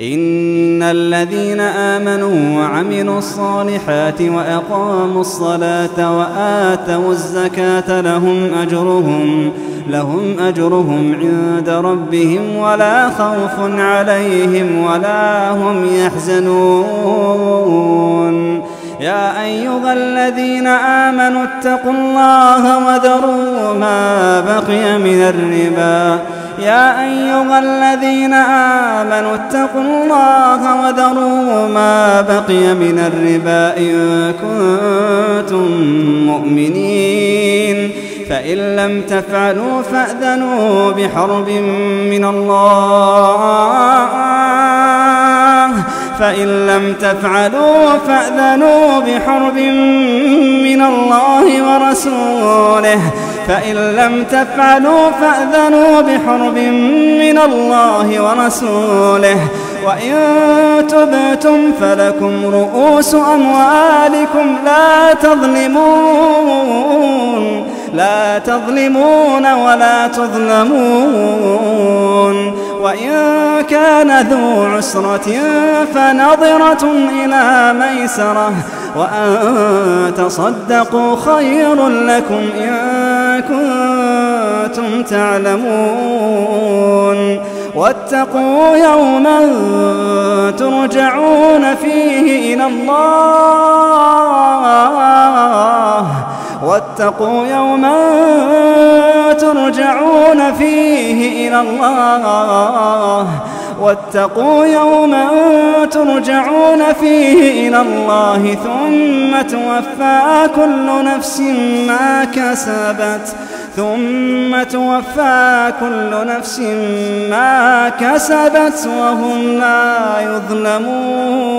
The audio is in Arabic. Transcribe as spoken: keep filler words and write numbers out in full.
إن الذين آمنوا وعملوا الصالحات وأقاموا الصلاة وآتوا الزكاة لهم أجرهم لهم أجرهم عند ربهم ولا خوف عليهم ولا هم يحزنون. يا أيها الذين آمنوا اتقوا الله وذروا ما بقي من الربا يا أيها الذين آمنوا اتقوا الله وذروا ما بقي من الربا إن كنتم مؤمنين. فإن لم تفعلوا فأذنوا بحرب من الله فإن لم تفعلوا فأذنوا بحرب من الله ورسوله فإن لم تفعلوا فأذنوا بحرب من الله ورسوله وإن تبتم فلكم رؤوس أموالكم لا تظلمون لا تظلمون ولا تظلمون. وإن كان ذو عسرة فنظرة إلى ميسرة وأن تصدقوا خير لكم إن كنتم تعلمون. واتقوا يوما ترجعون فيه إلى الله واتقوا يوما ترجعون فيه إلى الله واتقوا يوما ترجعون فيه إلى الله ثم توفى كل نفس ما كسبت ثم توفى كل نفس ما كسبت وهم لا يظلمون.